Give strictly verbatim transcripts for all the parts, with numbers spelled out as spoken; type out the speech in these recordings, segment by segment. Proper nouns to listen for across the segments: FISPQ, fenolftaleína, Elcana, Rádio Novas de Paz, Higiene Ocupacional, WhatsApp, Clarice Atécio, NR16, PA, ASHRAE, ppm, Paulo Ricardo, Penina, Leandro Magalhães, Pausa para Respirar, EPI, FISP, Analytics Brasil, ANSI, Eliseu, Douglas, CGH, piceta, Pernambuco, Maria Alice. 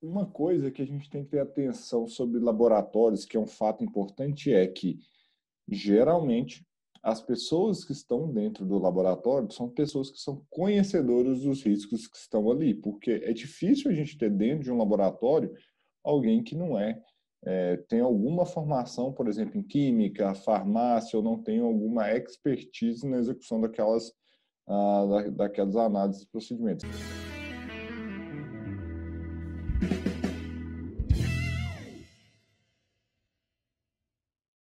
uma coisa que a gente tem que ter atenção sobre laboratórios, que é um fato importante, é que, geralmente, as pessoas que estão dentro do laboratório são pessoas que são conhecedoras dos riscos que estão ali, porque é difícil a gente ter dentro de um laboratório alguém que não é, é tem alguma formação, por exemplo, em química, farmácia, ou não tem alguma expertise na execução daquelas, ah, da, daquelas análises e procedimentos.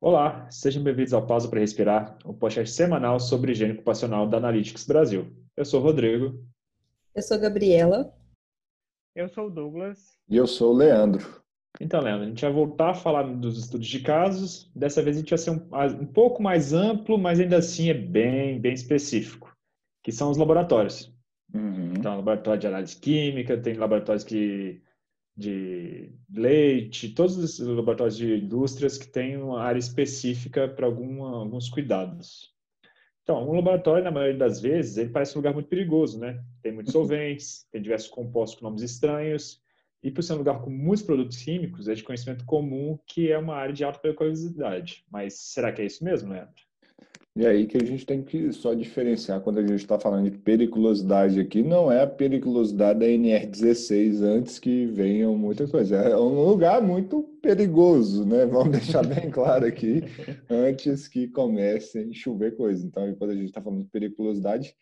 Olá, sejam bem-vindos ao Pausa para Respirar, um podcast semanal sobre higiene ocupacional da Analytics Brasil. Eu sou o Rodrigo. Eu sou a Gabriela. Eu sou o Douglas. E eu sou o Leandro. Então, Leandro, a gente vai voltar a falar dos estudos de casos. Dessa vez a gente vai ser um, um pouco mais amplo, mas ainda assim é bem, bem específico, que são os laboratórios. Uhum. Então, laboratório de análise química, tem laboratórios que... de leite, todos os laboratórios de indústrias que têm uma área específica para alguns cuidados. Então, um laboratório, na maioria das vezes, ele parece um lugar muito perigoso, né? Tem muitos solventes, tem diversos compostos com nomes estranhos, e por ser um lugar com muitos produtos químicos, é de conhecimento comum que é uma área de alta periculosidade. Mas será que é isso mesmo, Leandro? E aí que a gente tem que só diferenciar quando a gente está falando de periculosidade aqui, não é a periculosidade da N R dezesseis antes que venham muitas coisas. É um lugar muito perigoso, né? Vamos deixar bem claro aqui, antes que comece a chover coisas. Então, quando a gente está falando de periculosidade,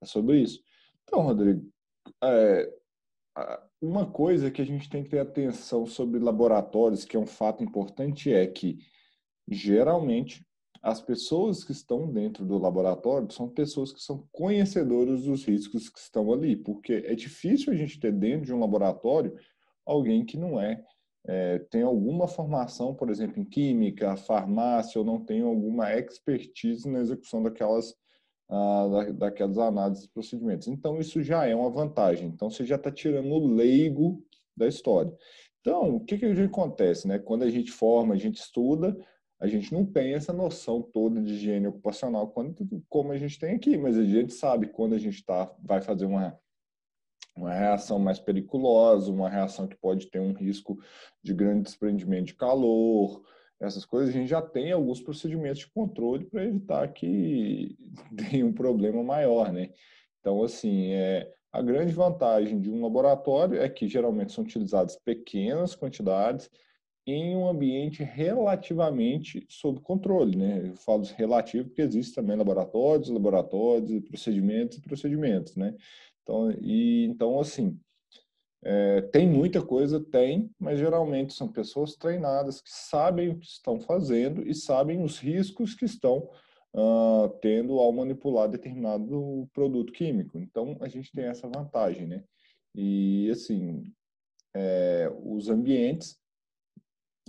é sobre isso. Então, Rodrigo, é, uma coisa que a gente tem que ter atenção sobre laboratórios, que é um fato importante, é que, geralmente, as pessoas que estão dentro do laboratório são pessoas que são conhecedoras dos riscos que estão ali, porque é difícil a gente ter dentro de um laboratório alguém que não é, é tem alguma formação, por exemplo, em química, farmácia, ou não tem alguma expertise na execução daquelas, ah, daquelas análises e procedimentos. Então, isso já é uma vantagem. Então, você já está tirando o leigo da história. Então, o que, que acontece, né? Quando a gente forma, a gente estuda, a gente não tem essa noção toda de higiene ocupacional quando, como a gente tem aqui, mas a gente sabe quando a gente tá, vai fazer uma, uma reação mais periculosa, uma reação que pode ter um risco de grande desprendimento de calor, essas coisas, a gente já tem alguns procedimentos de controle para evitar que tenha um problema maior, né? Então, assim, é, a grande vantagem de um laboratório é que geralmente são utilizadas pequenas quantidades, em um ambiente relativamente sob controle, né? Eu falo relativo porque existem também laboratórios, laboratórios, procedimentos e procedimentos, né? Então, e, então assim, é, tem muita coisa, tem, mas geralmente são pessoas treinadas que sabem o que estão fazendo e sabem os riscos que estão uh, tendo ao manipular determinado produto químico. Então, a gente tem essa vantagem, né? E, assim, é, os ambientes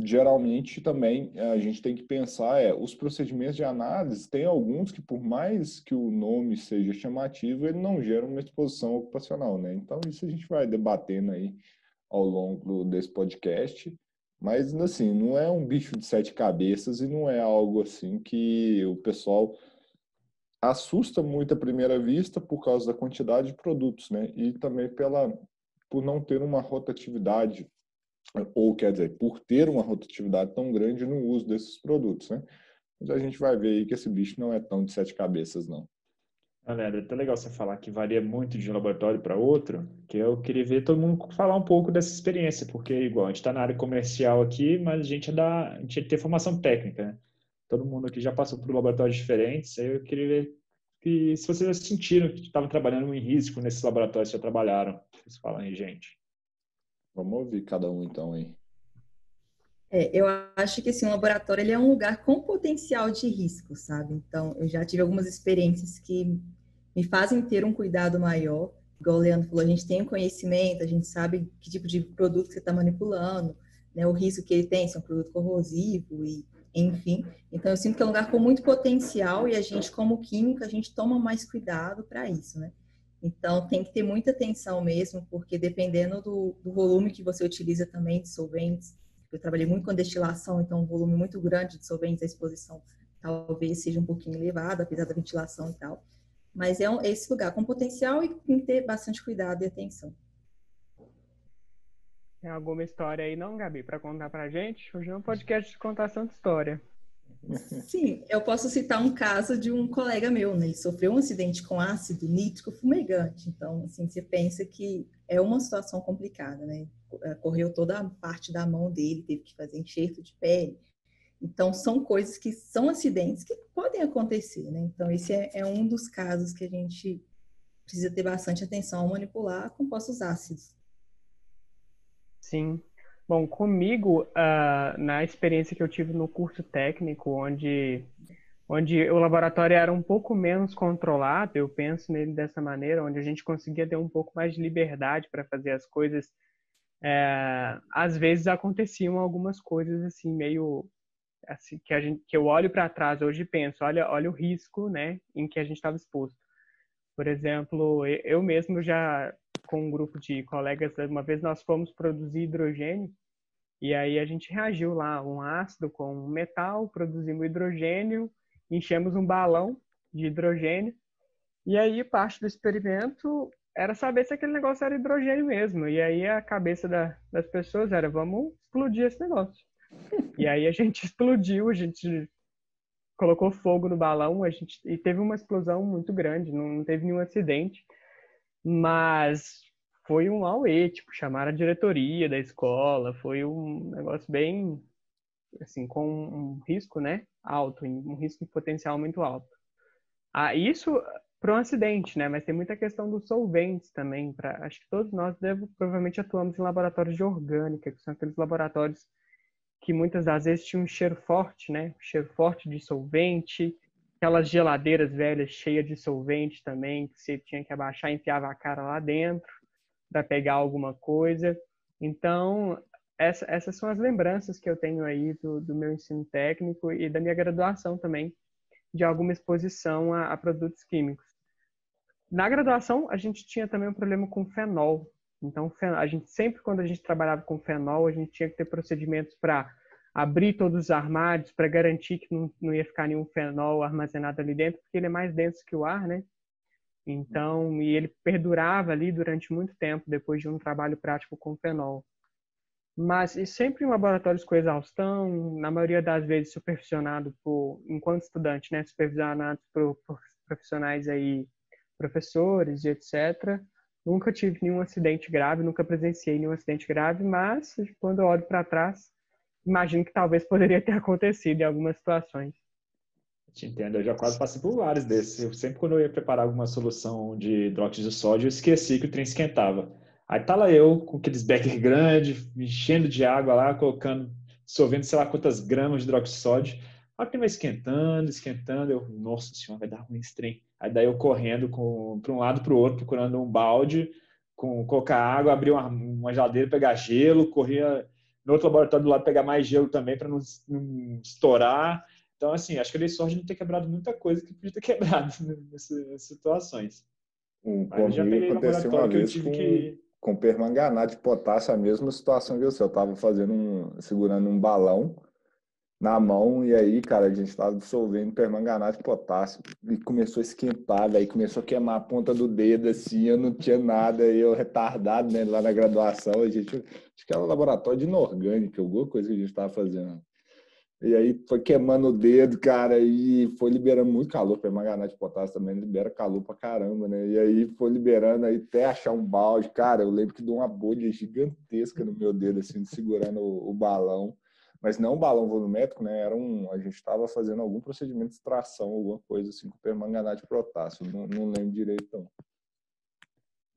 geralmente também a gente tem que pensar, é, os procedimentos de análise tem alguns que, por mais que o nome seja chamativo, ele não gera uma exposição ocupacional, né? Então, isso a gente vai debatendo aí ao longo desse podcast, mas, assim, não é um bicho de sete cabeças e não é algo, assim, que o pessoal assusta muito à primeira vista por causa da quantidade de produtos, né? E também pela, por não ter uma rotatividade, ou quer dizer, por ter uma rotatividade tão grande no uso desses produtos, né? Mas a gente vai ver aí que esse bicho não é tão de sete cabeças, não. Ah, Leandro, é tão legal você falar que varia muito de um laboratório para outro, que eu queria ver todo mundo falar um pouco dessa experiência, porque, igual, a gente está na área comercial aqui, mas a gente, é da, a gente tem formação técnica, né? Todo mundo aqui já passou por laboratórios diferentes, aí eu queria ver que, se vocês já sentiram que estavam trabalhando em risco nesses laboratórios que já trabalharam. Vocês falam aí, gente. Vamos ouvir cada um, então, aí. É, eu acho que, assim, o laboratório ele é um lugar com potencial de risco, sabe? Então, eu já tive algumas experiências que me fazem ter um cuidado maior. Igual o Leandro falou, a gente tem um conhecimento, a gente sabe que tipo de produto que você está manipulando, né? O risco que ele tem, se é um produto corrosivo, e, enfim. Então, eu sinto que é um lugar com muito potencial e a gente, como químico, a gente toma mais cuidado para isso, né? Então, tem que ter muita atenção mesmo, porque dependendo do, do volume que você utiliza também de solventes, eu trabalhei muito com destilação, então um volume muito grande de solventes, a exposição talvez seja um pouquinho elevada, apesar da ventilação e tal. Mas é, um, é esse lugar com potencial e tem que ter bastante cuidado e atenção. Tem alguma história aí não, Gabi, para contar para a gente? Hoje é um podcast de contação de história. Sim, eu posso citar um caso de um colega meu, né? Ele sofreu um acidente com ácido nítrico fumegante. Então, assim, você pensa que é uma situação complicada, né? Correu toda a parte da mão dele, teve que fazer enxerto de pele. Então, são coisas que são acidentes que podem acontecer, né? Então, esse é, é um dos casos que a gente precisa ter bastante atenção ao manipular compostos ácidos. Sim. Bom, comigo, uh, na experiência que eu tive no curso técnico, onde, onde o laboratório era um pouco menos controlado, eu penso nele dessa maneira, onde a gente conseguia ter um pouco mais de liberdade para fazer as coisas, uh, às vezes aconteciam algumas coisas assim, meio... Assim, que, a gente, que eu olho para trás hoje e penso, olha, olha o risco, né, em que a gente estava exposto. Por exemplo, eu mesmo já, com um grupo de colegas, uma vez nós fomos produzir hidrogênio, e aí a gente reagiu lá, um ácido com um metal, produzimos hidrogênio, enchemos um balão de hidrogênio, e aí parte do experimento era saber se aquele negócio era hidrogênio mesmo, e aí a cabeça da, das pessoas era, vamos explodir esse negócio. E aí a gente explodiu, a gente colocou fogo no balão, a gente, e teve uma explosão muito grande, não, não teve nenhum acidente, mas foi um auê, tipo, chamaram a diretoria da escola, foi um negócio bem, assim, com um risco, né, alto, um risco de potencial muito alto. Ah, isso para um acidente, né, mas tem muita questão dos solventes também, pra, acho que todos nós devo, provavelmente atuamos em laboratórios de orgânica, que são aqueles laboratórios que muitas das vezes tinha um cheiro forte, né? Um cheiro forte de solvente, aquelas geladeiras velhas cheias de solvente também, que você tinha que abaixar e enfiava a cara lá dentro para pegar alguma coisa. Então, essa, essas são as lembranças que eu tenho aí do, do meu ensino técnico e da minha graduação também, de alguma exposição a, a produtos químicos. Na graduação, a gente tinha também um problema com fenol. Então, a gente sempre, quando a gente trabalhava com fenol, a gente tinha que ter procedimentos para abrir todos os armários, para garantir que não, não ia ficar nenhum fenol armazenado ali dentro, porque ele é mais denso que o ar, né? Então, e ele perdurava ali durante muito tempo, depois de um trabalho prático com fenol. Mas, e sempre em laboratórios com exaustão, na maioria das vezes supervisionado por, enquanto estudante, né? Supervisionado por, por profissionais aí, professores e etcétera Nunca tive nenhum acidente grave, nunca presenciei nenhum acidente grave, mas quando eu olho para trás, imagino que talvez poderia ter acontecido em algumas situações. Te entendo, eu já quase passei por vários desses. Eu, sempre quando eu ia preparar alguma solução de hidróxido de sódio, eu esqueci que o trem esquentava. Aí tá lá eu, com aqueles becker grandes, enchendo de água lá, colocando, dissolvendo sei lá quantas gramas de hidróxido de sódio. Aí que vai esquentando, esquentando, eu, nossa senhora, vai dar ruim esse trem. Aí daí eu correndo para um lado para o outro, procurando um balde, com, colocar água, abrir uma, uma geladeira, pegar gelo, corria no outro laboratório do lado pegar mais gelo também para não, não estourar. Então, assim, acho que eu dei sorte de não ter quebrado muita coisa que podia ter quebrado nessas situaçnas situações. Um, Mas eu já peguei no laboratório que eu tive com... que... Com permanganato de potássio, a mesma situação que eu sei. Eu estava fazendo um, segurando um balão na mão, e aí, cara, a gente estava dissolvendo permanganato de potássio e começou a esquentar, daí começou a queimar a ponta do dedo, assim, eu não tinha nada, eu retardado, né, lá na graduação, a gente, acho que era um laboratório de inorgânica, alguma coisa que a gente estava fazendo. E aí foi queimando o dedo, cara, e foi liberando muito calor, permanganato de potássio também libera calor pra caramba, né, e aí foi liberando aí até achar um balde, cara, eu lembro que deu uma bolha gigantesca no meu dedo, assim, segurando o, o balão. Mas não um balão volumétrico, né? Era um, a gente estava fazendo algum procedimento de extração, alguma coisa assim, com permanganato de potássio. Não, não lembro direito, não.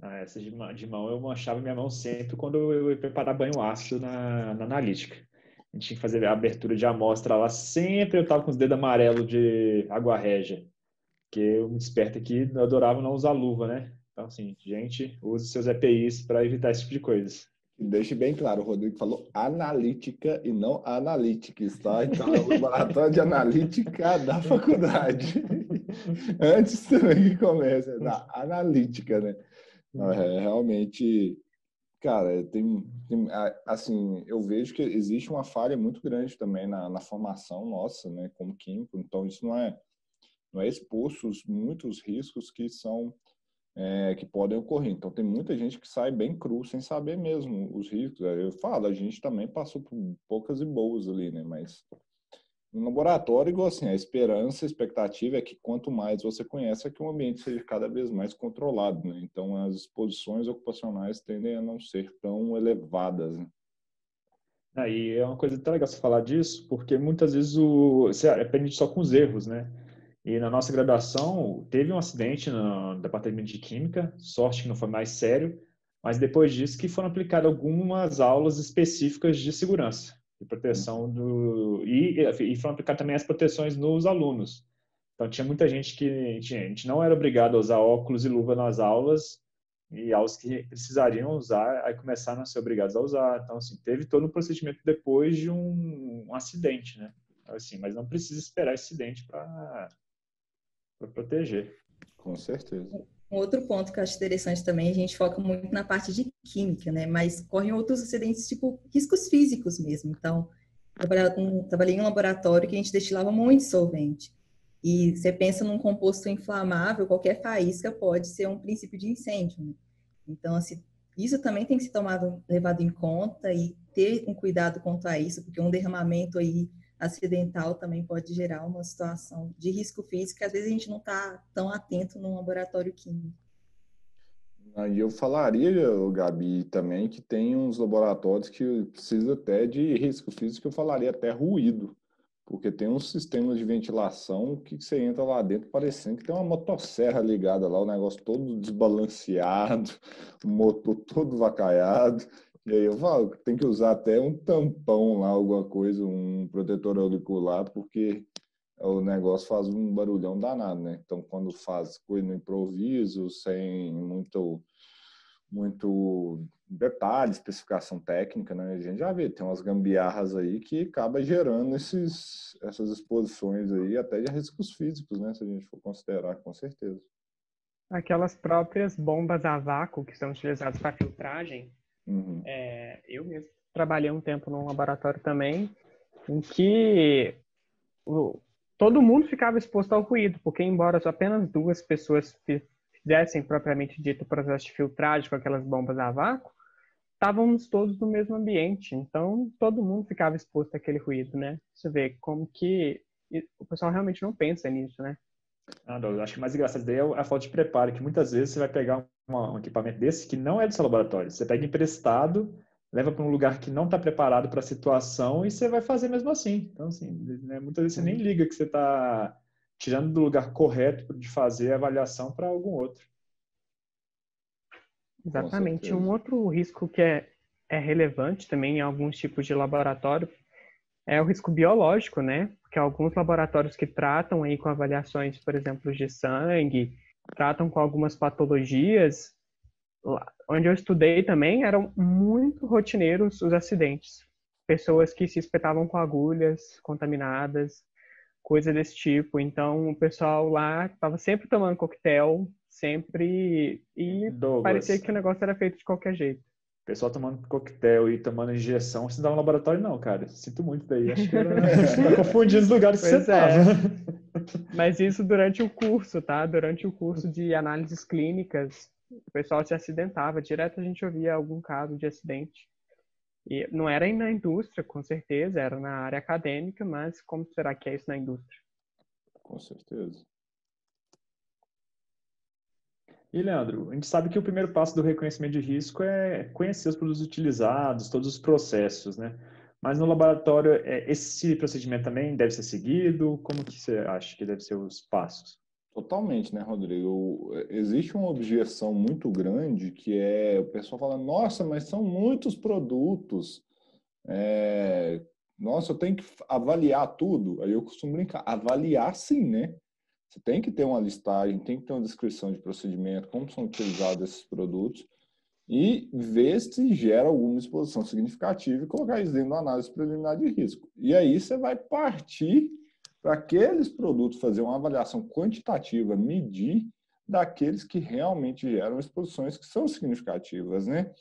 Ah, essa de, de mão, eu manchava minha mão sempre quando eu ia preparar banho ácido na, na analítica. A gente tinha que fazer a abertura de amostra lá. Sempre eu estava com os dedos amarelos de água régia. Porque um esperto aqui adorava não usar luva, né? Então, assim, gente, use seus E P Is para evitar esse tipo de coisa. Deixe bem claro, o Rodrigo falou analítica e não analytics, tá? Então é o laboratório de analítica da faculdade. Antes também que comece, é da analítica, né? É, realmente, cara, tem, tem, assim, eu vejo que existe uma falha muito grande também na, na formação nossa, né? Como químico, então isso não é, não é exposto muitos riscos que são é, que podem ocorrer. Então, tem muita gente que sai bem cru, sem saber mesmo os riscos. Eu falo, a gente também passou por poucas e boas ali, né? Mas no laboratório, igual assim, a esperança, a expectativa é que quanto mais você conhece, é que o ambiente seja cada vez mais controlado, né? Então, as exposições ocupacionais tendem a não ser tão elevadas, né? Aí é uma coisa tão legal você falar disso, porque muitas vezes o, você aprende só com os erros, né? E na nossa graduação, teve um acidente no departamento de Química, sorte que não foi mais sério, mas depois disso que foram aplicadas algumas aulas específicas de segurança, de proteção do... E, e foram aplicadas também as proteções nos alunos. Então, tinha muita gente que... Tinha, a gente não era obrigado a usar óculos e luva nas aulas, e aos que precisariam usar, aí começaram a ser obrigados a usar. Então, assim, teve todo um procedimento depois de um, um acidente, né? Assim, mas não precisa esperar acidente para... para proteger. Com certeza. Um outro ponto que eu acho interessante também, a gente foca muito na parte de química, né? Mas correm outros acidentes, tipo riscos físicos mesmo. Então, eu trabalhei em um laboratório que a gente destilava muito solvente. E você pensa num composto inflamável, qualquer faísca pode ser um princípio de incêndio, né? Então, assim, isso também tem que ser tomado, levado em conta e ter um cuidado quanto a isso, porque um derramamento aí acidental também pode gerar uma situação de risco físico que às vezes a gente não está tão atento num laboratório químico. Aí eu falaria, Gabi, também que tem uns laboratórios que precisa até de risco físico, eu falaria até ruído, porque tem uns sistemas de ventilação que você entra lá dentro parecendo que tem uma motosserra ligada lá, o negócio todo desbalanceado, o motor todo vacaiado. E aí eu falo que tem que usar até um tampão lá, alguma coisa, um protetor auricular, porque o negócio faz um barulhão danado, né? Então, quando faz coisa no improviso, sem muito, muito detalhe, especificação técnica, né? A gente já vê, tem umas gambiarras aí que acaba gerando esses, essas exposições aí, até de riscos físicos, né? Se a gente for considerar, com certeza. Aquelas próprias bombas a vácuo que são utilizadas para filtragem. Uhum. É, eu mesmo trabalhei um tempo num laboratório também em que o, todo mundo ficava exposto ao ruído, porque embora só apenas duas pessoas fizessem propriamente dito o processo de filtragem com aquelas bombas a vácuo, estávamos todos no mesmo ambiente, então todo mundo ficava exposto àquele ruído, né? Você vê como que o pessoal realmente não pensa nisso, né? Ah, Douglas, acho que o mais engraçado daí é a falta de preparo, que muitas vezes você vai pegar uma, um equipamento desse que não é do seu laboratório. Você pega emprestado, leva para um lugar que não está preparado para a situação e você vai fazer mesmo assim. Então, assim, né, muitas vezes você nem liga que você está tirando do lugar correto de fazer a avaliação para algum outro. Exatamente. Um outro risco que é, é relevante também em alguns tipos de laboratório é o risco biológico, né? Porque alguns laboratórios que tratam aí com avaliações, por exemplo, de sangue, tratam com algumas patologias. Onde eu estudei também, eram muito rotineiros os acidentes. Pessoas que se espetavam com agulhas contaminadas, coisa desse tipo. Então, o pessoal lá estava sempre tomando coquetel, sempre... E Douglas, parecia que o negócio era feito de qualquer jeito. O pessoal tomando coquetel e tomando injeção, você não dá um laboratório não, cara. Sinto muito daí. Acho que era... tá confundindo os lugares que pois você é. Tava. Mas isso durante o curso, tá? Durante o curso de análises clínicas, o pessoal se acidentava. Direto a gente ouvia algum caso de acidente. E não era na indústria, com certeza. Era na área acadêmica, mas como será que é isso na indústria? Com certeza. E, Leandro, a gente sabe que o primeiro passo do reconhecimento de risco é conhecer os produtos utilizados, todos os processos, né? Mas no laboratório, esse procedimento também deve ser seguido? Como que você acha que devem ser os passos? Totalmente, né, Rodrigo? Existe uma objeção muito grande que é o pessoal fala, nossa, mas são muitos produtos, é... nossa, eu tenho que avaliar tudo. Aí eu costumo brincar, avaliar sim, né? Você tem que ter uma listagem, tem que ter uma descrição de procedimento, como são utilizados esses produtos e ver se gera alguma exposição significativa e colocar isso dentro da análise preliminar de risco. E aí você vai partir para aqueles produtos, fazer uma avaliação quantitativa, medir daqueles que realmente geram exposições que são significativas, né?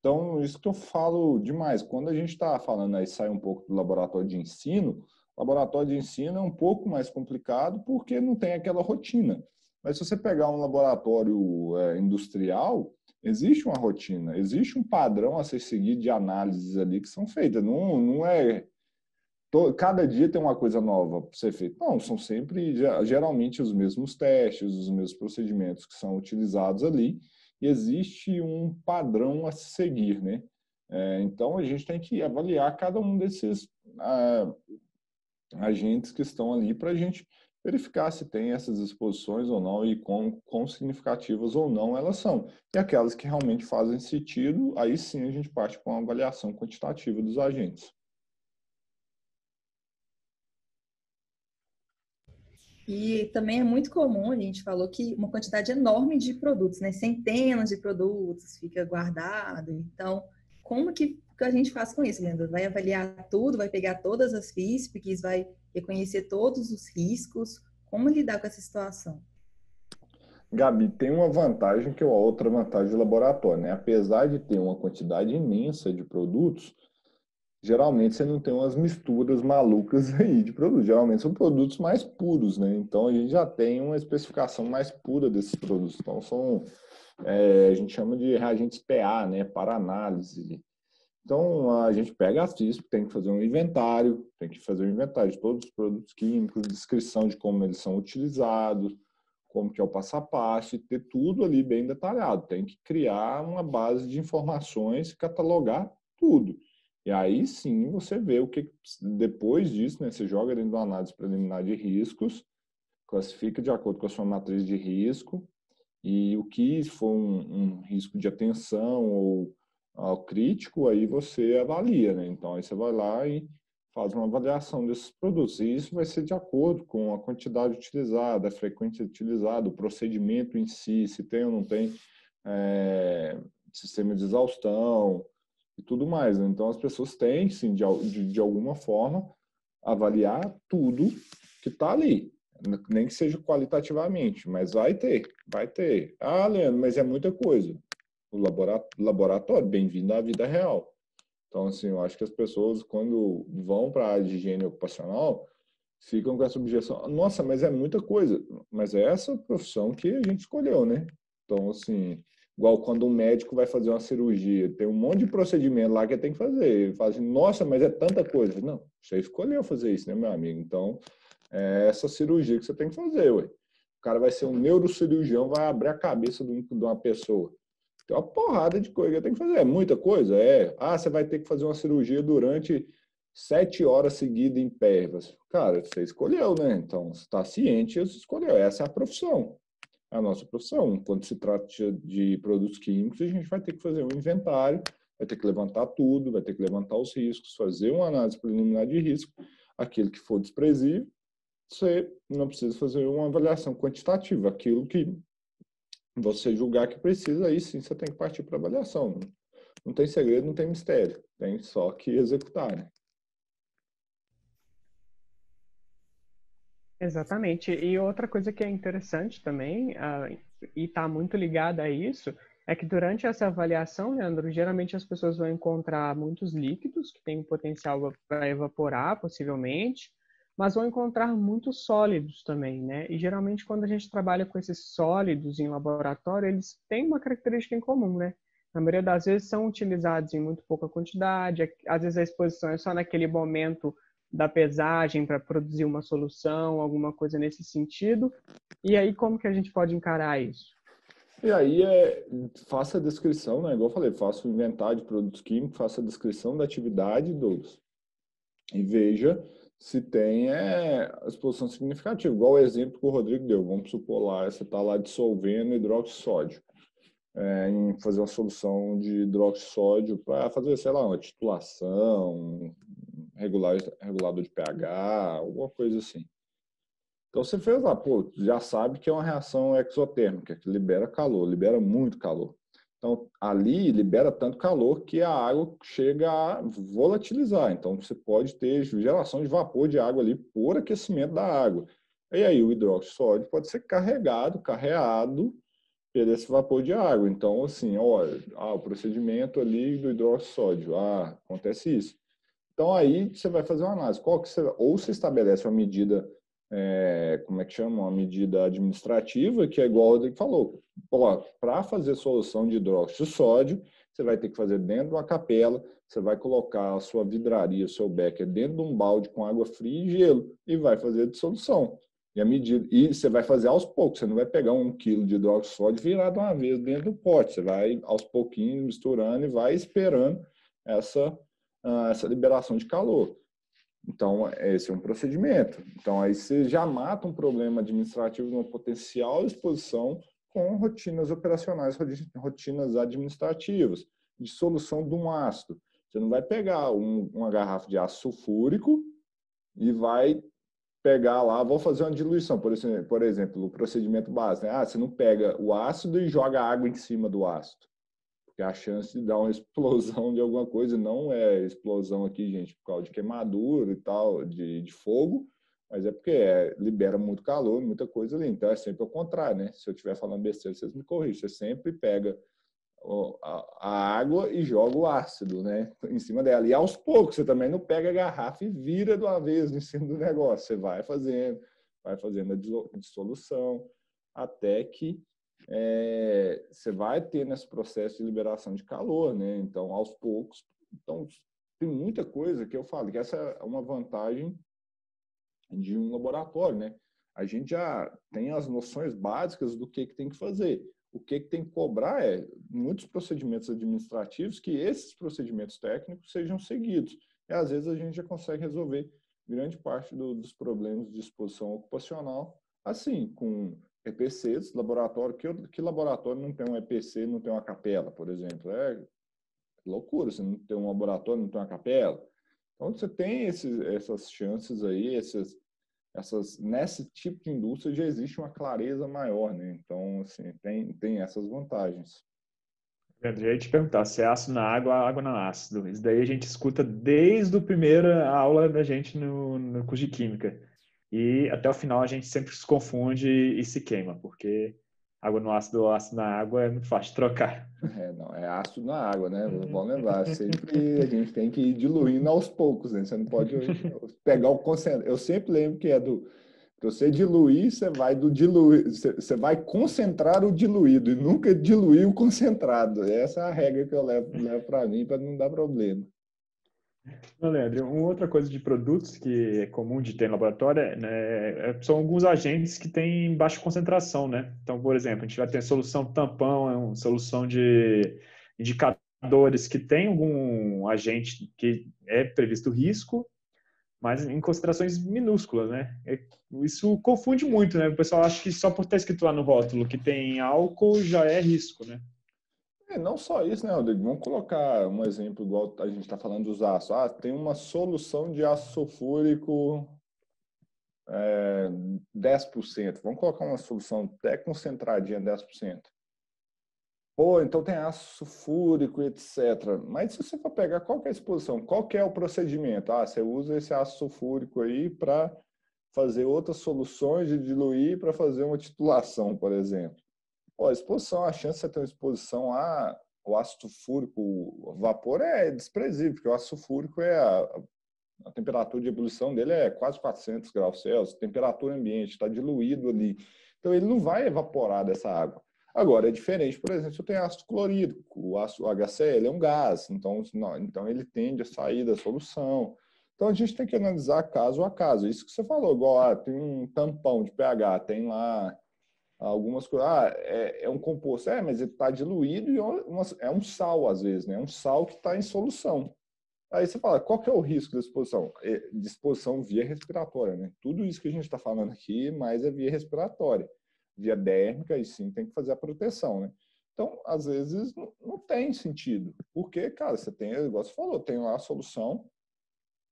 Então, isso que eu falo demais. Quando a gente está falando aí, sai um pouco do laboratório de ensino, laboratório de ensino é um pouco mais complicado porque não tem aquela rotina. Mas se você pegar um laboratório é, industrial, existe uma rotina, existe um padrão a ser seguido de análises ali que são feitas. Não, não é... Todo, cada dia tem uma coisa nova para ser feita. Não, são sempre, geralmente, os mesmos testes, os mesmos procedimentos que são utilizados ali. E existe um padrão a se seguir, né? É, então, a gente tem que avaliar cada um desses ah, agentes que estão ali para a gente verificar se tem essas exposições ou não e quão, quão significativas ou não elas são. E aquelas que realmente fazem sentido, aí sim a gente parte para uma avaliação quantitativa dos agentes. E também é muito comum, a gente falou que uma quantidade enorme de produtos, né? Centenas de produtos fica guardado. Então, como que a gente faz com isso, Leandro? Vai avaliar tudo, vai pegar todas as F I S P Qs, vai reconhecer todos os riscos? Como lidar com essa situação? Gabi, tem uma vantagem que é a outra vantagem do laboratório, né? Apesar de ter uma quantidade imensa de produtos, geralmente você não tem umas misturas malucas aí de produtos, geralmente são produtos mais puros, né? Então a gente já tem uma especificação mais pura desses produtos. Então são, é, a gente chama de reagentes P A, né? Para análise. Então a gente pega a FISP, tem que fazer um inventário, tem que fazer um inventário de todos os produtos químicos, descrição de como eles são utilizados, como que é o passo a passo, e ter tudo ali bem detalhado. Tem que criar uma base de informações e catalogar tudo. E aí sim você vê o que, depois disso, né, você joga dentro de uma análise preliminar de riscos, classifica de acordo com a sua matriz de risco, e o que for um, um risco de atenção ou uh, crítico, aí você avalia, né? Então aí você vai lá e faz uma avaliação desses produtos. E isso vai ser de acordo com a quantidade utilizada, a frequência utilizada, o procedimento em si, se tem ou não tem é, sistema de exaustão, e tudo mais, né? Então as pessoas têm, sim, de, de, de alguma forma, avaliar tudo que está ali, nem que seja qualitativamente, mas vai ter, vai ter. Ah, Leandro, mas é muita coisa. O laboratório, bem-vindo à vida real. Então, assim, eu acho que as pessoas, quando vão para a área de higiene ocupacional, ficam com essa objeção, nossa, mas é muita coisa, mas é essa profissão que a gente escolheu, né? Então, assim... Igual quando um médico vai fazer uma cirurgia, tem um monte de procedimento lá que ele tem que fazer. Ele fala assim, nossa, mas é tanta coisa. Não, você escolheu fazer isso, né, meu amigo? Então, é essa cirurgia que você tem que fazer, ué. O cara vai ser um neurocirurgião, vai abrir a cabeça de uma pessoa. Tem uma porrada de coisa que ele tem que fazer. É muita coisa? É. Ah, você vai ter que fazer uma cirurgia durante sete horas seguidas em pé. Cara, você escolheu, né? Então, você está ciente, você escolheu. Essa é a profissão. A nossa profissão. Quando se trata de produtos químicos, a gente vai ter que fazer um inventário, vai ter que levantar tudo, vai ter que levantar os riscos, fazer uma análise preliminar de risco. Aquele que for desprezível, você não precisa fazer uma avaliação quantitativa. Aquilo que você julgar que precisa, aí sim você tem que partir para avaliação. Não tem segredo, não tem mistério. Tem só que executar, né? Exatamente. E outra coisa que é interessante também, uh, e está muito ligada a isso, é que durante essa avaliação, Leandro, geralmente as pessoas vão encontrar muitos líquidos que têm potencial para evaporar, possivelmente, mas vão encontrar muitos sólidos também, né? E geralmente quando a gente trabalha com esses sólidos em laboratório, eles têm uma característica em comum, né? Na maioria das vezes são utilizados em muito pouca quantidade, às vezes a exposição é só naquele momento da pesagem para produzir uma solução, alguma coisa nesse sentido. E aí, como que a gente pode encarar isso? E aí, é, faça a descrição, né? Igual eu falei, faça o inventário de produtos químicos, faça a descrição da atividade dos e veja se tem é, exposição significativa. Igual o exemplo que o Rodrigo deu, vamos supor lá, você está lá dissolvendo hidróxido de sódio, é, em fazer uma solução de hidróxido de sódio para fazer, sei lá, uma titulação, regulador de pH, alguma coisa assim. Então você fez lá, pô, já sabe que é uma reação exotérmica, que libera calor, libera muito calor. Então ali libera tanto calor que a água chega a volatilizar. Então você pode ter geração de vapor de água ali por aquecimento da água. E aí o hidróxido de sódio pode ser carregado, carreado por esse vapor de água. Então assim, ó, ah, o procedimento ali do hidróxido de sódio, ah, acontece isso. Então, aí você vai fazer uma análise. Qual que você, ou você estabelece uma medida é, como é que chama, uma medida administrativa, que é igual o Rodrigo falou, para fazer solução de hidróxido de sódio, você vai ter que fazer dentro de uma capela, você vai colocar a sua vidraria, o seu becker dentro de um balde com água fria e gelo e vai fazer a dissolução. E, a medida, e você vai fazer aos poucos, você não vai pegar um quilo de hidróxido de sódio virado uma vez dentro do pote, você vai aos pouquinhos misturando e vai esperando essa, essa liberação de calor. Então, esse é um procedimento. Então, aí você já mata um problema administrativo de uma potencial exposição com rotinas operacionais, rotinas administrativas, de solução de um ácido. Você não vai pegar um, uma garrafa de ácido sulfúrico e vai pegar lá, vou fazer uma diluição, por exemplo, por exemplo o procedimento básico, né? Ah, você não pega o ácido e joga água em cima do ácido, porque a chance de dar uma explosão de alguma coisa, não é explosão aqui, gente, por causa de queimadura e tal, de, de fogo, mas é porque é, libera muito calor, muita coisa ali, então é sempre ao contrário, né? Se eu estiver falando besteira, vocês me corrigem, você sempre pega a água e joga o ácido, né, em cima dela. E aos poucos, você também não pega a garrafa e vira de uma vez em cima do negócio. Você vai fazendo, vai fazendo a dissolução, até que é, você vai ter nesse processo de liberação de calor, né? Então, aos poucos. Então, tem muita coisa que eu falo, que essa é uma vantagem de um laboratório, né? A gente já tem as noções básicas do que, que tem que fazer. O que tem que cobrar é muitos procedimentos administrativos, que esses procedimentos técnicos sejam seguidos. E às vezes a gente já consegue resolver grande parte do, dos problemas de exposição ocupacional, assim, com E P Cs, laboratório, que, que laboratório não tem um E P C, não tem uma capela, por exemplo. É loucura, você não tem um laboratório, não tem uma capela. Então você tem esses, essas chances aí, essas, Essas, nesse tipo de indústria já existe uma clareza maior, né? Então, assim, tem, tem essas vantagens. Eu ia te perguntar, se é ácido na água, água não é ácido. Isso daí a gente escuta desde a primeira aula da gente no, no curso de Química. E até o final a gente sempre se confunde e se queima, porque água no ácido ou ácido na água é muito fácil de trocar. É, não, é ácido na água, né? Vamos lembrar, sempre a gente tem que ir diluindo aos poucos, né? Você não pode pegar o concentrado. Eu sempre lembro que é do... Para você diluir, você vai do diluir, você vai concentrar o diluído e nunca diluir o concentrado. Essa é a regra que eu levo, levo para mim, para não dar problema. Não, Leandro, uma outra coisa de produtos que é comum de ter em laboratório, né, são alguns agentes que têm baixa concentração, né? Então, por exemplo, a gente vai ter solução tampão, solução de indicadores que tem algum agente que é previsto risco, mas em concentrações minúsculas, né? Isso confunde muito, né? O pessoal acha que só por ter escrito lá no rótulo que tem álcool já é risco, né? É, não só isso, né, Rodrigo? Vamos colocar um exemplo igual a gente está falando dos ácidos. Ah, tem uma solução de ácido sulfúrico é, dez por cento. Vamos colocar uma solução até concentradinha dez por cento. Pô, então tem ácido sulfúrico, etcétera. Mas se você for pegar qual que é a exposição, qual que é o procedimento? Ah, você usa esse ácido sulfúrico aí para fazer outras soluções de diluir para fazer uma titulação, por exemplo. Pô, a exposição, a chance de você ter uma exposição a o ácido sulfúrico, o vapor é desprezível, porque o ácido sulfúrico é a, a temperatura de ebulição dele é quase quatrocentos graus Celsius, temperatura ambiente, está diluído ali. Então ele não vai evaporar dessa água. Agora, é diferente, por exemplo, se eu tenho ácido clorídrico, o ácido H C L é um gás, então, não, então ele tende a sair da solução. Então a gente tem que analisar caso a caso. Isso que você falou, igual ah, tem um tampão de pH, tem lá algumas coisas, ah, é, é um composto, é, mas ele está diluído e uma, é um sal às vezes, né? É um sal que está em solução. Aí você fala, qual que é o risco da exposição? É, de exposição via respiratória, né? Tudo isso que a gente está falando aqui, mas é via respiratória. Via dérmica, e sim, tem que fazer a proteção, né? Então, às vezes, não, não tem sentido. Porque, cara, você tem, igual você falou, tem lá a solução,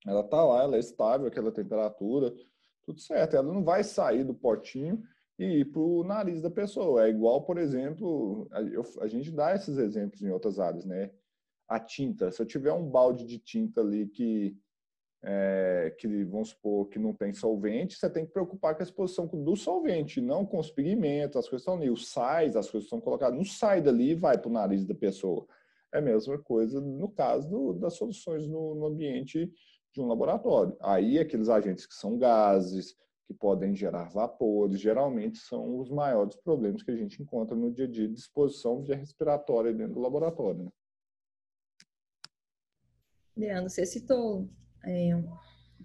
ela está lá, ela é estável, aquela temperatura, tudo certo. Ela não vai sair do potinho e ir para o nariz da pessoa. É igual, por exemplo, a, eu, a gente dá esses exemplos em outras áreas, né? A tinta, se eu tiver um balde de tinta ali que, é, que vamos supor, que não tem solvente, você tem que preocupar com a exposição do solvente, não com os pigmentos, as coisas estão ali, os sais, as coisas estão colocadas, não sai dali e vai para o nariz da pessoa. É a mesma coisa no caso do, das soluções no, no ambiente de um laboratório. Aí, aqueles agentes que são gases, que podem gerar vapores, geralmente são os maiores problemas que a gente encontra no dia a dia de exposição via respiratória dentro do laboratório. Né? Leandro, você citou é, um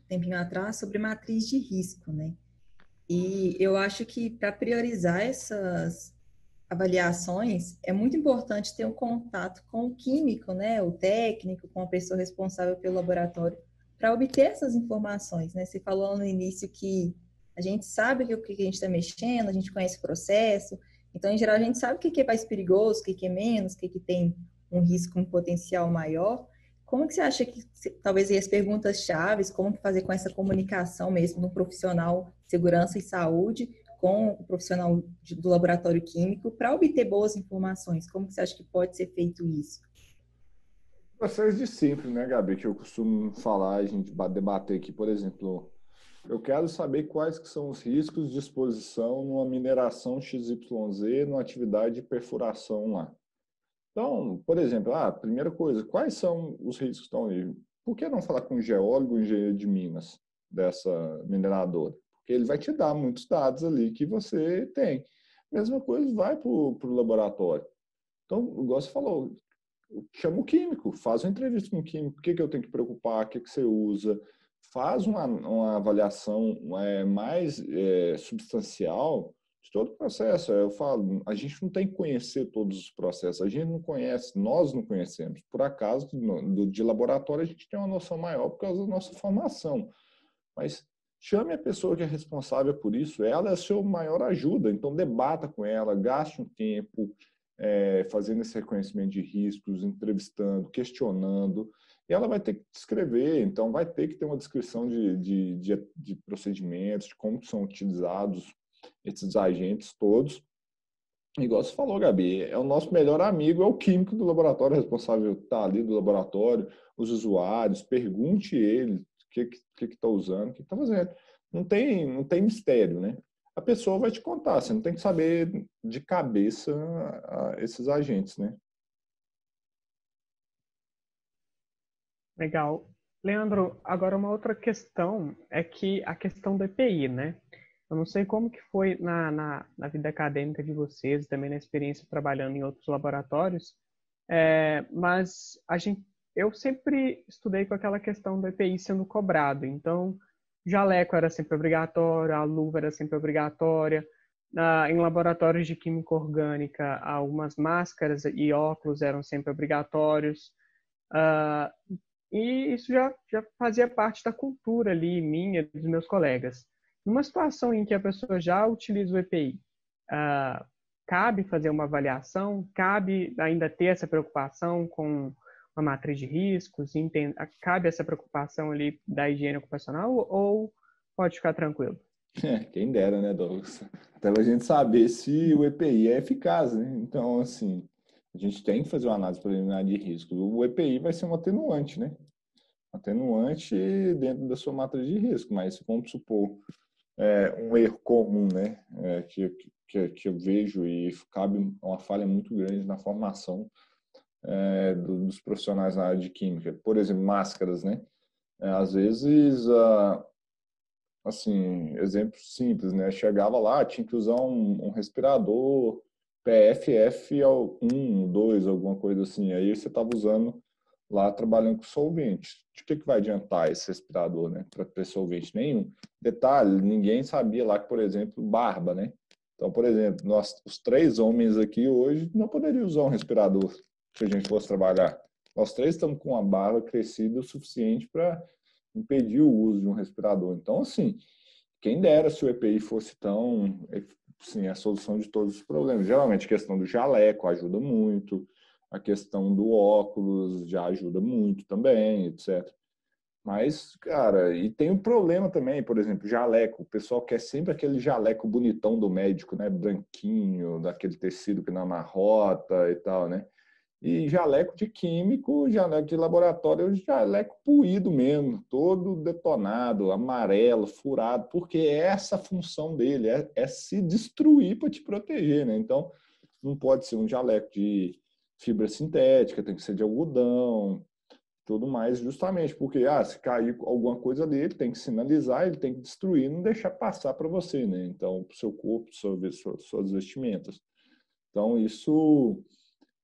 tempinho atrás sobre matriz de risco, né? E eu acho que para priorizar essas avaliações, é muito importante ter um contato com o químico, né, o técnico, com a pessoa responsável pelo laboratório, para obter essas informações, né? Você falou no início que a gente sabe o que a gente está mexendo, a gente conhece o processo, então, em geral, a gente sabe o que é mais perigoso, o que é menos, o que tem um risco, um potencial maior. Como que você acha que, talvez, as perguntas-chave, como fazer com essa comunicação mesmo no profissional segurança e saúde, com o profissional do laboratório químico, para obter boas informações? Como que você acha que pode ser feito isso? Processos de simples, né, Gabi, que eu costumo falar, a gente debater aqui, por exemplo, eu quero saber quais que são os riscos de exposição numa mineração X Y Z, numa atividade de perfuração lá. Então, por exemplo, ah, primeira coisa, quais são os riscos que estão ali? Por que não falar com um geólogo, um engenheiro de minas dessa mineradora? Porque ele vai te dar muitos dados ali que você tem. Mesma coisa vai para o laboratório. Então, igual você falou, chama o químico, faz uma entrevista com o químico, o que, que eu tenho que preocupar, o que, que você usa, faz uma, uma avaliação é, mais é, substancial de todo o processo. Eu falo, a gente não tem que conhecer todos os processos, a gente não conhece, nós não conhecemos. Por acaso, do, de laboratório, a gente tem uma noção maior por causa da nossa formação. Mas chame a pessoa que é responsável por isso, ela é a sua maior ajuda, então debata com ela, gaste um tempo é, fazendo esse reconhecimento de riscos, entrevistando, questionando, e ela vai ter que descrever, então vai ter que ter uma descrição de, de, de, de procedimentos, de como são utilizados esses agentes todos. Igual você falou, Gabi, é o nosso melhor amigo, é o químico do laboratório, responsável tá ali do laboratório, os usuários, pergunte ele, o que que, que, que tá usando, o que está fazendo. Não tem, não tem mistério, né? A pessoa vai te contar, você não tem que saber de cabeça a, a esses agentes, né? Legal. Leandro, agora uma outra questão é que a questão do E P I, né? Eu não sei como que foi na, na, na vida acadêmica de vocês, também na experiência trabalhando em outros laboratórios, é, mas a gente eu sempre estudei com aquela questão do E P I sendo cobrado. Então, jaleco era sempre obrigatório, a luva era sempre obrigatória. Ah, em laboratórios de química orgânica, algumas máscaras e óculos eram sempre obrigatórios. Ah, e isso já, já fazia parte da cultura ali, minha, dos meus colegas. Numa situação em que a pessoa já utiliza o E P I, ah, cabe fazer uma avaliação? Cabe ainda ter essa preocupação com uma matriz de riscos? Entende, cabe essa preocupação ali da higiene ocupacional ou pode ficar tranquilo? É, quem dera, né, Douglas? Até a gente saber se o E P I é eficaz, né? Então, assim, a gente tem que fazer uma análise preliminar de riscos. O E P I vai ser um atenuante, né? Atenuante dentro da sua matriz de risco, mas vamos supor é, um erro comum, né? É, que, que, que eu vejo e cabe uma falha muito grande na formação É, dos profissionais na área de química, por exemplo, máscaras, né? É, às vezes, ah, assim, exemplo simples, né? Chegava lá, tinha que usar um, um respirador P F F um, dois, alguma coisa assim. Aí você estava usando lá, trabalhando com solvente. De que, que vai adiantar esse respirador, né? Para ter solvente nenhum. Detalhe, ninguém sabia lá que, por exemplo, barba, né? Então, por exemplo, nós, os três homens aqui hoje, não poderiam usar um respirador se a gente fosse trabalhar. Nós três estamos com a barba crescida o suficiente para impedir o uso de um respirador. Então, assim, quem dera se o E P I fosse tão, assim, a solução de todos os problemas. Geralmente a questão do jaleco ajuda muito, a questão do óculos já ajuda muito também, etcétera. Mas, cara, e tem um problema também, por exemplo, jaleco. O pessoal quer sempre aquele jaleco bonitão do médico, né? Branquinho, daquele tecido que não amarrota e tal, né? E jaleco de químico, jaleco de laboratório, jaleco puído mesmo, todo detonado, amarelo, furado, porque essa função dele é, é se destruir para te proteger, né? Então, não pode ser um jaleco de fibra sintética, tem que ser de algodão, tudo mais, justamente porque ah, se cair alguma coisa dele, tem que sinalizar, ele tem que destruir, não deixar passar para você, né? Então, para o seu corpo, para suas, suas vestimentas. Então, isso,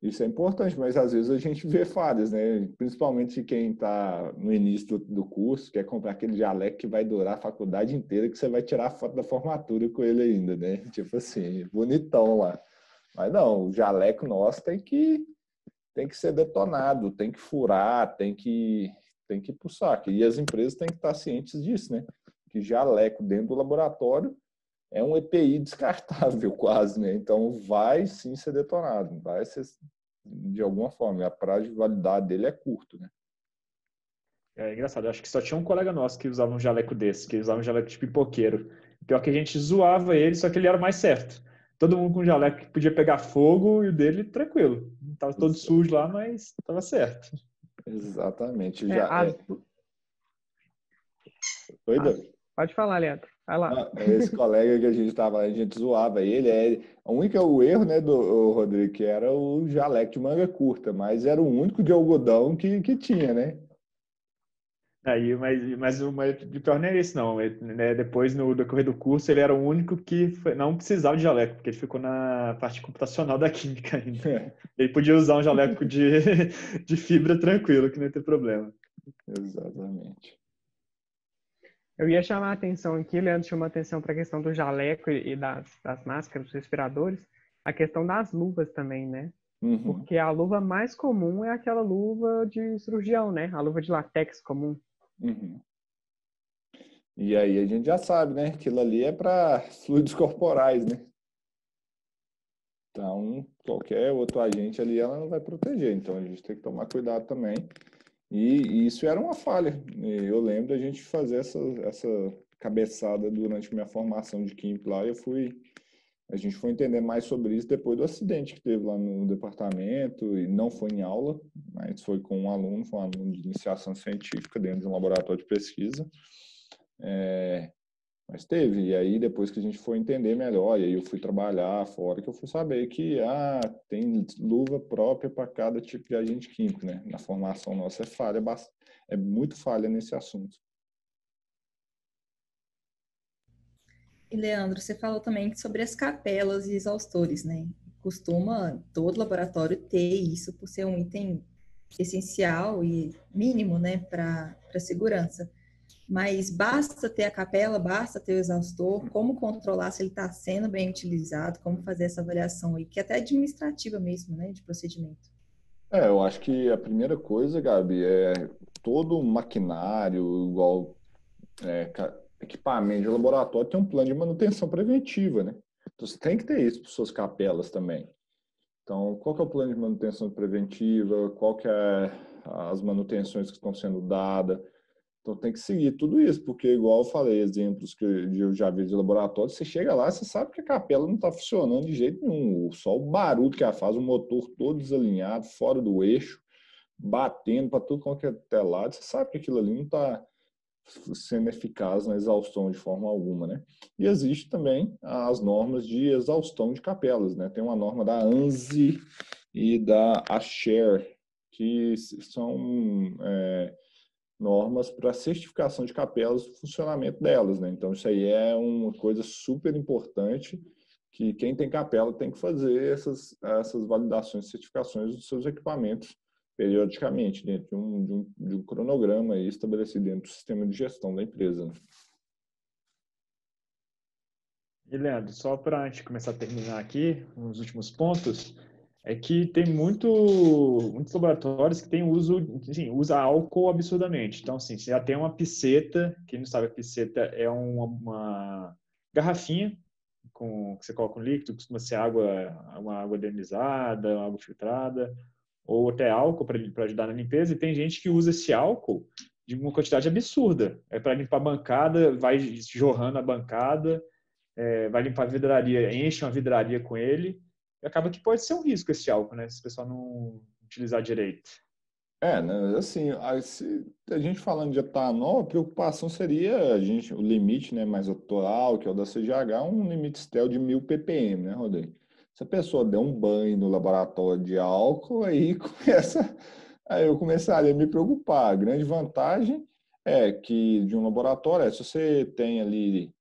isso é importante, mas às vezes a gente vê falhas, né? Principalmente quem está no início do, do curso, quer comprar aquele jaleco que vai durar a faculdade inteira, que você vai tirar a foto da formatura com ele ainda, né? Tipo assim, bonitão lá. Mas não, o jaleco nosso tem que, tem que ser detonado, tem que furar, tem que, tem que ir para o saco. E as empresas têm que estar cientes disso, né? Que jaleco dentro do laboratório é um E P I descartável quase, né? Então vai sim ser detonado, vai ser de alguma forma. A prazo de validade dele é curto, né? É engraçado, eu acho que só tinha um colega nosso que usava um jaleco desse, que usava um jaleco de pipoqueiro. Pior que a gente zoava ele, só que ele era mais certo. Todo mundo com jaleco que podia pegar fogo e o dele tranquilo. Estava todo sujo lá, mas estava certo. Exatamente. Já... É, a... Oi, Douglas. Ah, pode falar, Leandro. Vai lá. Esse colega que a gente estava, a gente zoava ele. É... O único erro, né, do Rodrigo, era o jaleco de manga curta, mas era o único de algodão que, que tinha, né? Aí, mas, mas o pior não é isso, não. Ele, né, depois, no decorrer do curso, ele era o único que foi, não precisava de jaleco, porque ele ficou na parte computacional da química ainda. É. Ele podia usar um jaleco de, de fibra tranquilo, que não ia ter problema. Exatamente. Eu ia chamar a atenção aqui, Leandro, chamou a atenção para a questão do jaleco e das, das máscaras, dos respiradores, a questão das luvas também, né? Uhum. Porque a luva mais comum é aquela luva de cirurgião, né? A luva de látex comum. Uhum. E aí a gente já sabe, né? Aquilo ali é para fluidos corporais, né? Então, qualquer outro agente ali, ela não vai proteger. Então, a gente tem que tomar cuidado também. E, e isso era uma falha. Eu lembro da gente fazer essa, essa cabeçada durante minha formação de química lá. Eu fui... A gente foi entender mais sobre isso depois do acidente que teve lá no departamento, e não foi em aula, mas foi com um aluno, foi um aluno de iniciação científica dentro de um laboratório de pesquisa. É, mas teve, e aí depois que a gente foi entender melhor, e aí eu fui trabalhar fora, que eu fui saber que ah, tem luva própria para cada tipo de agente químico, né? Na formação nossa é falha, é muito falha nesse assunto. E, Leandro, você falou também sobre as capelas e exaustores, né? Costuma todo laboratório ter isso por ser um item essencial e mínimo, né, para a segurança. Mas basta ter a capela, basta ter o exaustor, como controlar se ele está sendo bem utilizado, como fazer essa avaliação aí, que é até administrativa mesmo, né, de procedimento. É, eu acho que a primeira coisa, Gabi, é todo maquinário, igual... É, equipamento de laboratório tem um plano de manutenção preventiva, né? Então, você tem que ter isso para suas capelas também. Então, qual que é o plano de manutenção preventiva? Qual que é as manutenções que estão sendo dadas? Então, tem que seguir tudo isso, porque, igual eu falei, exemplos que eu já vi de laboratório, você chega lá, você sabe que a capela não está funcionando de jeito nenhum. Só o barulho que ela faz, o motor todo desalinhado, fora do eixo, batendo para tudo quanto é lado, você sabe que aquilo ali não está... sendo eficaz na exaustão de forma alguma, né? E existe também as normas de exaustão de capelas, né? Tem uma norma da ANSI e da ASHRAE, que são é, normas para certificação de capelas e funcionamento delas, né? Então, isso aí é uma coisa super importante, que quem tem capela tem que fazer essas, essas validações e certificações dos seus equipamentos periodicamente, dentro de um, de, um, de um cronograma aí estabelecido dentro do sistema de gestão da empresa. E, Leandro, só para a gente começar a terminar aqui, uns últimos pontos, é que tem muito, muitos laboratórios que tem uso, assim, usa álcool absurdamente. Então, assim, você já tem uma piceta, quem não sabe, a piceta é uma, uma garrafinha com, que você coloca um líquido, costuma ser água, uma água adenizada, uma água filtrada, ou até álcool para ajudar na limpeza, e tem gente que usa esse álcool de uma quantidade absurda. É para limpar a bancada, vai jorrando a bancada, é, vai limpar a vidraria, enche uma vidraria com ele, e acaba que pode ser um risco esse álcool, né? Se o pessoal não utilizar direito. É, né, assim, a, se a gente falando de etanol, a preocupação seria a gente, o limite, né, mais atual, que é o da C G H, um limite estel de mil P P M, né, Rodrigo? Se a pessoa der um banho no laboratório de álcool, aí começa Aí eu começaria a me preocupar. A grande vantagem é que de um laboratório, é se você tem ali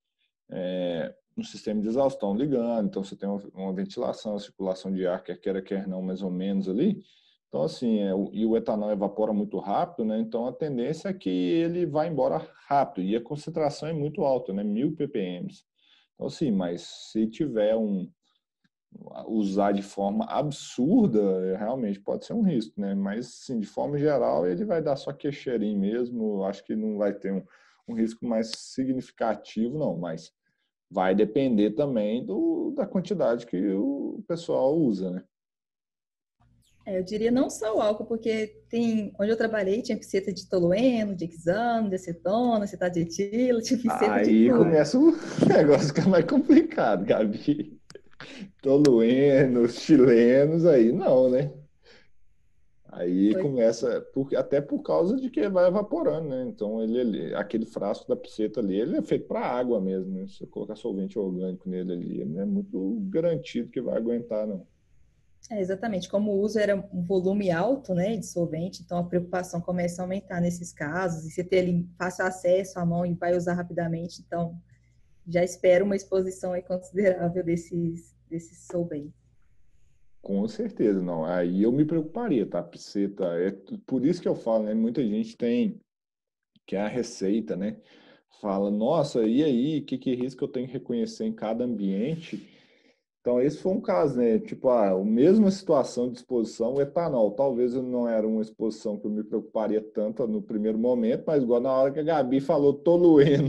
é, um sistema de exaustão ligando, então você tem uma, uma ventilação, uma circulação de ar, quer queira, quer não, mais ou menos ali. Então, assim, é, o, e o etanol evapora muito rápido, né? Então a tendência é que ele vá embora rápido e a concentração é muito alta, né? mil ppm. Então, assim, mas se tiver um... usar de forma absurda, realmente pode ser um risco, né? Mas, assim, de forma geral, ele vai dar só queixeirinho mesmo. Acho que não vai ter um, um risco mais significativo, não. Mas vai depender também do, da quantidade que o pessoal usa, né? É, eu diria não só o álcool, porque tem... Onde eu trabalhei tinha piceta de tolueno, de hexano, de acetona, acetato de etilo, tinha piceta Aí de... Aí começa o negócio que é mais complicado, Gabi. Toluenos, chilenos, aí não, né? Aí Foi. começa, por, até por causa de que vai evaporando, né? Então, ele, ele, aquele frasco da piceta ali, ele é feito para água mesmo, né? Se você colocar solvente orgânico nele ali, não é muito garantido que vai aguentar, não. É, exatamente. Como o uso era um volume alto, né, de solvente, então a preocupação começa a aumentar nesses casos, e você ter ali, faça acesso à mão e vai usar rapidamente, então... Já espero uma exposição aí considerável desses, desses solventes. Com certeza, não. Aí eu me preocuparia, tá? Piceta, é por isso que eu falo, né? Muita gente tem, que é a receita, né? Fala, nossa, e aí? Que, que risco eu tenho que reconhecer em cada ambiente? Então, esse foi um caso, né? Tipo, a ah, mesma situação de exposição, o etanol. Talvez não era uma exposição que eu me preocuparia tanto no primeiro momento, mas igual na hora que a Gabi falou, tolueno.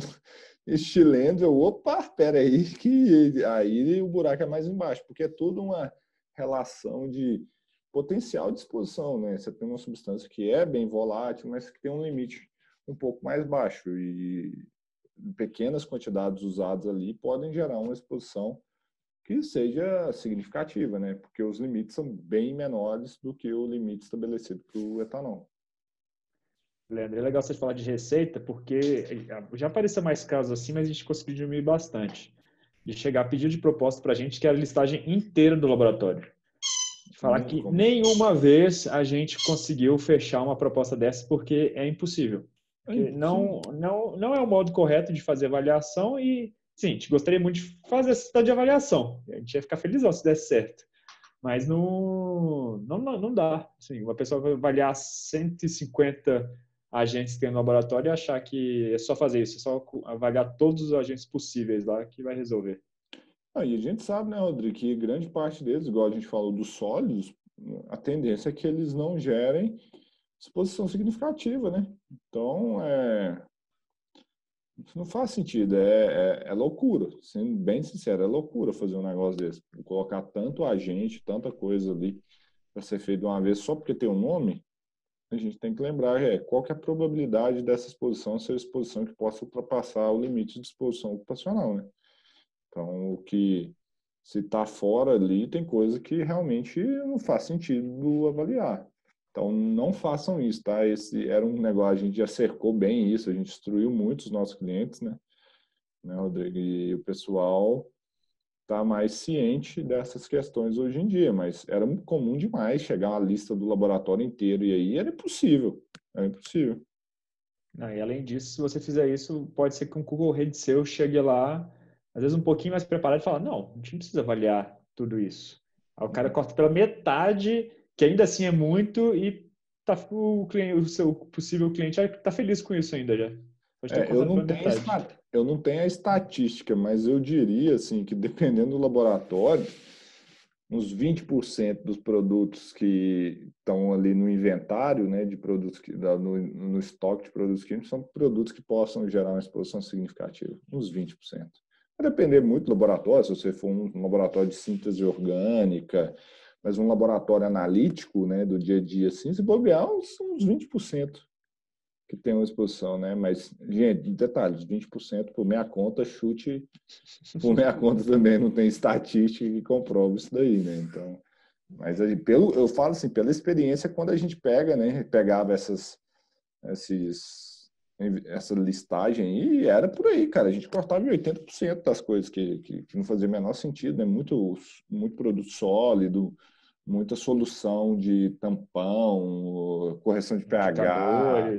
Estilendo, eu, opa, peraí, que aí o buraco é mais embaixo, porque é toda uma relação de potencial de exposição, né? Você tem uma substância que é bem volátil, mas que tem um limite um pouco mais baixo, e pequenas quantidades usadas ali podem gerar uma exposição que seja significativa, né? Porque os limites são bem menores do que o limite estabelecido para o etanol. Leandro, é legal você falar de receita, porque já apareceu mais casos assim, mas a gente conseguiu diminuir bastante. De chegar a pedir de proposta para a gente, que era a listagem inteira do laboratório. De falar que nenhuma vez a gente conseguiu fechar uma proposta dessa, porque é impossível. Porque não, não, não é o modo correto de fazer avaliação e, sim, a gente gostaria muito de fazer essa cidade de avaliação. A gente ia ficar felizão se desse certo. Mas não, não, não dá. Assim, uma pessoa vai avaliar cento e cinquenta... agentes que tem no laboratório e achar que é só fazer isso, é só avaliar todos os agentes possíveis lá que vai resolver. Ah, e a gente sabe, né, Rodrigo, que grande parte deles, igual a gente falou dos sólidos, a tendência é que eles não gerem exposição significativa, né? Então, é... não faz sentido, é, é, é loucura, sendo bem sincero, é loucura fazer um negócio desse, colocar tanto agente, tanta coisa ali para ser feito de uma vez só porque tem um nome. A gente tem que lembrar é, qual que é a probabilidade dessa exposição ser exposição que possa ultrapassar o limite de exposição ocupacional, né? Então, o que se está fora ali, tem coisa que realmente não faz sentido avaliar. Então, não façam isso, tá? Esse era um negócio, a gente já cercou bem isso, a gente instruiu muito os nossos clientes, né? né Rodrigo? E o pessoal está mais ciente dessas questões hoje em dia, mas era muito comum demais chegar uma lista do laboratório inteiro e aí era impossível, era impossível. Não, e além disso, se você fizer isso, pode ser que um Google Reads seu chegue lá, às vezes um pouquinho mais preparado e fala, não, a gente não precisa avaliar tudo isso. Aí o cara corta pela metade, que ainda assim é muito, e tá, o, cliente, o seu possível cliente está feliz com isso ainda já. É, eu, não tenho eu não tenho a estatística, mas eu diria assim, que dependendo do laboratório, uns vinte por cento dos produtos que estão ali no inventário, né, de produtos que, da, no, no estoque de produtos químicos, são produtos que possam gerar uma exposição significativa, uns vinte por cento. Vai depender muito do laboratório, se você for um laboratório de síntese orgânica, mas um laboratório analítico, né, do dia a dia, assim, se bobear, uns, uns vinte por cento. Que tem uma exposição, né? Mas, gente, detalhes, vinte por cento por minha conta, chute por minha conta também, não tem estatística que comprova isso daí, né? Então, mas aí, pelo, eu falo assim, pela experiência, quando a gente pega, né? Pegava essas, esses, essa listagem e era por aí, cara. A gente cortava oitenta por cento das coisas que, que, que não fazia o menor sentido, né? Muito, muito produto sólido, muita solução de tampão, correção de pH.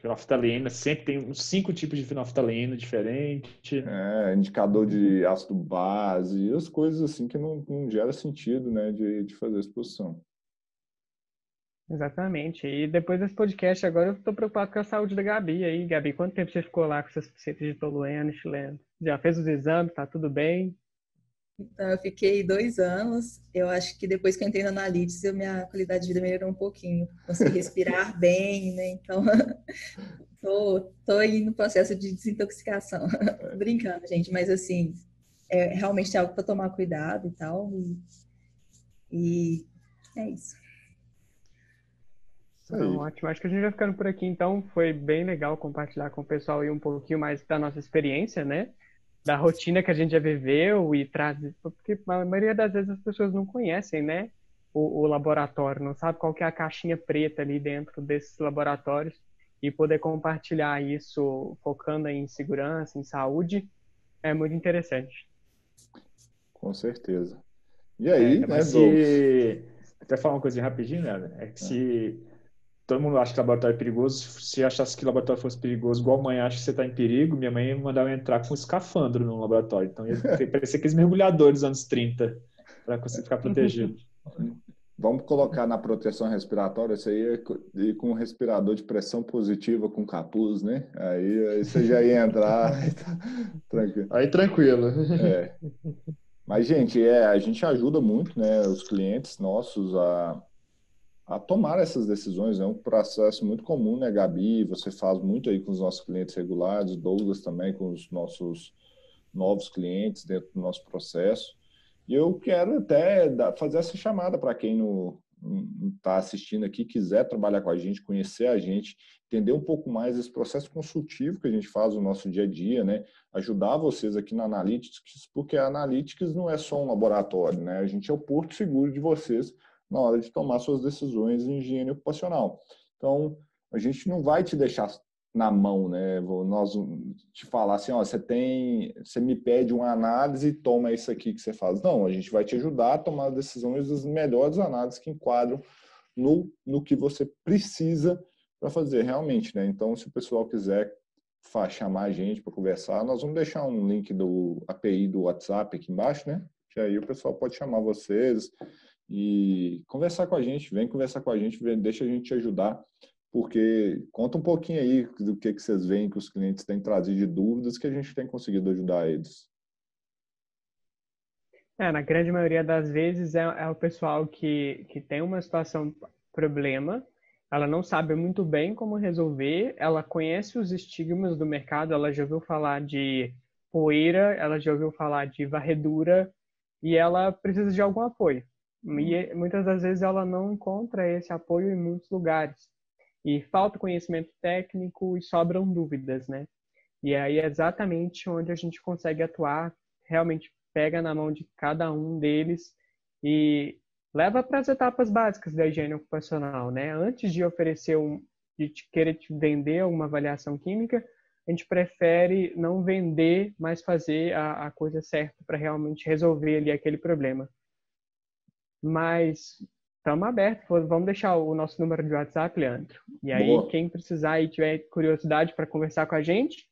Fenolftaleína, sempre tem uns cinco tipos de fenolftaleína diferente. É, indicador de ácido base, as coisas assim que não, não gera sentido, né, de, de fazer exposição. Exatamente. E depois desse podcast, agora eu estou preocupado com a saúde da Gabi aí. Gabi, quanto tempo você ficou lá com essas receitas de tolueno, xileno? Já fez os exames? Tá tudo bem? Então, eu fiquei dois anos. Eu acho que depois que eu entrei na Analytics, eu, minha qualidade de vida melhorou um pouquinho. Consegui respirar bem, né? Então, tô, tô aí no processo de desintoxicação. Brincando, gente. Mas, assim, é realmente é algo para tomar cuidado e tal. E, e é isso. Então, ótimo. Acho que a gente vai ficando por aqui, então. Foi bem legal compartilhar com o pessoal aí um pouquinho mais da nossa experiência, né? Da rotina que a gente já viveu e traz... Porque a maioria das vezes as pessoas não conhecem, né? O, o laboratório, não sabe qual que é a caixinha preta ali dentro desses laboratórios. E poder compartilhar isso, focando em segurança, em saúde, é muito interessante. Com certeza. E aí, é, né, se... Até falar uma coisa rapidinho, né? É que se... Todo mundo acha que o laboratório é perigoso. Se achasse que o laboratório fosse perigoso, igual a mãe acha que você está em perigo, minha mãe mandava eu entrar com um escafandro no laboratório. Então, ia parecer aqueles mergulhadores dos anos trinta, para conseguir ficar protegido. Vamos colocar na proteção respiratória, isso aí é com um respirador de pressão positiva, com capuz, né? Aí, aí você já ia entrar. Aí, tá, tranquilo. Aí tranquilo. É. Mas, gente, é, a gente ajuda muito, né, os clientes nossos a... a tomar essas decisões. É um processo muito comum, né, Gabi? Você faz muito aí com os nossos clientes regulares, Douglas também com os nossos novos clientes dentro do nosso processo. E eu quero até dar, fazer essa chamada para quem não está assistindo aqui, quiser trabalhar com a gente, conhecer a gente, entender um pouco mais esse processo consultivo que a gente faz no nosso dia a dia, né? Ajudar vocês aqui na Analytics, porque a Analytics não é só um laboratório, né? A gente é o porto seguro de vocês na hora de tomar suas decisões em higiene ocupacional. Então, a gente não vai te deixar na mão, né? Nós te falar assim, ó, você tem, você me pede uma análise, toma isso aqui que você faz. Não, a gente vai te ajudar a tomar as decisões das melhores análises que enquadram no, no que você precisa para fazer realmente, né? Então, se o pessoal quiser chamar a gente para conversar, nós vamos deixar um link do A P I do WhatsApp aqui embaixo, né? Que aí o pessoal pode chamar vocês e conversar com a gente, vem conversar com a gente, vem, deixa a gente te ajudar, porque conta um pouquinho aí do que, que vocês veem que os clientes têm trazido de dúvidas que a gente tem conseguido ajudar eles. É, na grande maioria das vezes é, é o pessoal que, que tem uma situação, problema, ela não sabe muito bem como resolver, ela conhece os estigmas do mercado, ela já ouviu falar de poeira, ela já ouviu falar de varredura e ela precisa de algum apoio. E muitas das vezes ela não encontra esse apoio em muitos lugares. E falta conhecimento técnico e sobram dúvidas, né? E aí é exatamente onde a gente consegue atuar, realmente pega na mão de cada um deles e leva para as etapas básicas da higiene ocupacional, né? Antes de oferecer, um, de te querer te vender uma avaliação química, a gente prefere não vender, mas fazer a, a coisa certa para realmente resolver ali aquele problema. Mas estamos abertos, vamos deixar o nosso número de WhatsApp, Leandro. E aí, boa, quem precisar e tiver curiosidade para conversar com a gente,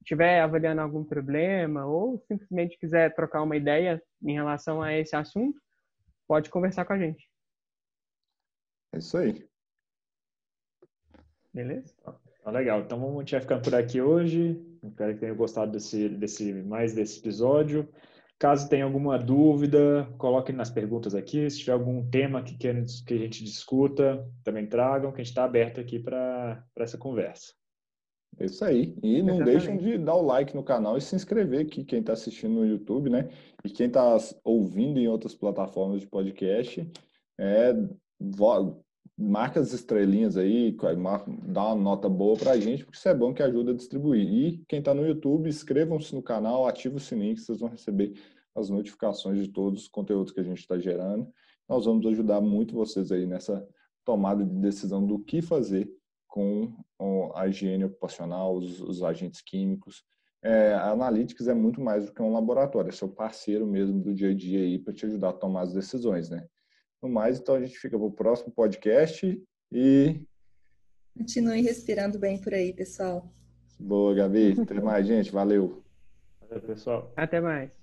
estiver avaliando algum problema ou simplesmente quiser trocar uma ideia em relação a esse assunto, pode conversar com a gente. É isso aí. Beleza? Tá legal. Então, vamos, a gente vai ficando por aqui hoje. Espero que tenham gostado desse, desse, mais desse episódio. Caso tenha alguma dúvida, coloquem nas perguntas aqui. Se tiver algum tema que queiram que a gente discuta, também tragam, que a gente está aberto aqui para essa conversa. É isso aí. E não deixem de dar o like no canal e se inscrever aqui, quem está assistindo no YouTube, né? E quem está ouvindo em outras plataformas de podcast, é, marca as estrelinhas aí, dá uma nota boa para a gente, porque isso é bom que ajuda a distribuir. E quem está no YouTube, inscrevam-se no canal, ativem o sininho que vocês vão receber as notificações de todos os conteúdos que a gente está gerando. Nós vamos ajudar muito vocês aí nessa tomada de decisão do que fazer com a higiene ocupacional, os, os agentes químicos. É, a Analytics é muito mais do que um laboratório, é seu parceiro mesmo do dia a dia aí para te ajudar a tomar as decisões, né? No mais, então a gente fica para o próximo podcast e... Continue respirando bem por aí, pessoal. Boa, Gabi. Até mais, gente. Valeu. Valeu, pessoal. Até mais.